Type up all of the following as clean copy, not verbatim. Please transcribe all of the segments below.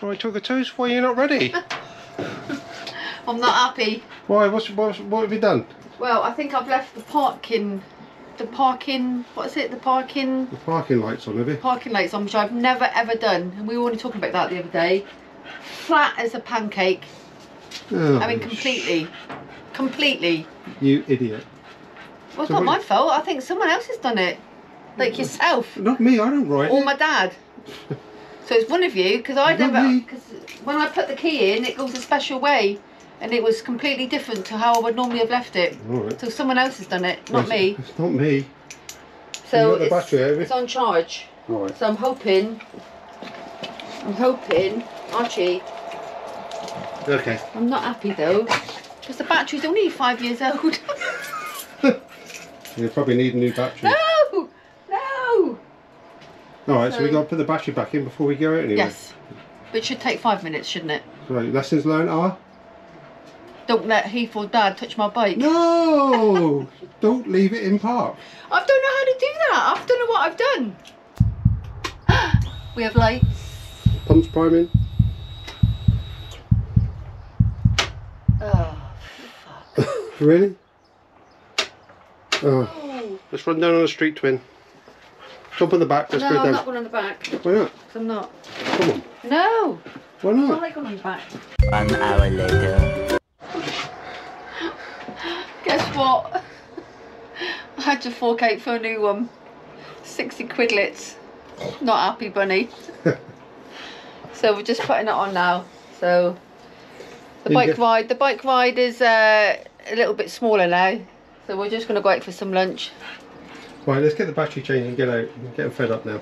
Why took a toast? Why are you not ready? I'm not happy. Why? What have you done? Well, I think I've left the parking lights on, have you? Parking lights on, which I've never ever done, and we were only talking about that the other day. Flat as a pancake. Oh, I mean, completely. You idiot. Well, it's not my fault. I think someone else has done it. Like yourself. Not me, I don't write it. Or my dad. So it's one of you, because I never, because when I put the key in, it goes a special way, and it was completely different to how I would normally have left it. Right. So someone else has done it, not me. It's not me. So it's, it's on charge. Right. So I'm hoping, Archie. Okay. I'm not happy though, because the battery's only 5 years old. You probably need a new battery. No, no. All right, so we got to put the battery back in before we go out anyway. Yes, but it should take 5 minutes, shouldn't it? So lessons learned are? Don't let Heath or Dad touch my bike. No, don't leave it in park. I don't know how to do that. I don't know what I've done. We have lights. Pumps priming. Oh, fuck. Really? Oh. Let's run down on a Street Twin. Jump on the back, let's go down. No, I'm not going on the back. Why not? Because I'm not. Come on. No. Why not? I don't like going on the back. 1 hour later. Guess what? I had to fork out for a new one. 60 quidlets. Not happy, bunny. So we're just putting it on now. So the bike ride is a little bit smaller now. So we're just going to go out for some lunch. Right, let's get the battery changed and get out. I'm getting fed up now.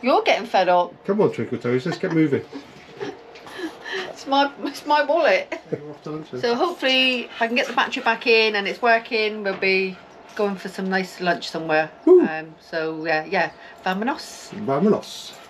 You're getting fed up. Come on, Twinkle Toes, let's get moving. it's my wallet. So hopefully if I can get the battery back in and it's working, we'll be going for some nice lunch somewhere. So yeah, vamonos. Vamonos.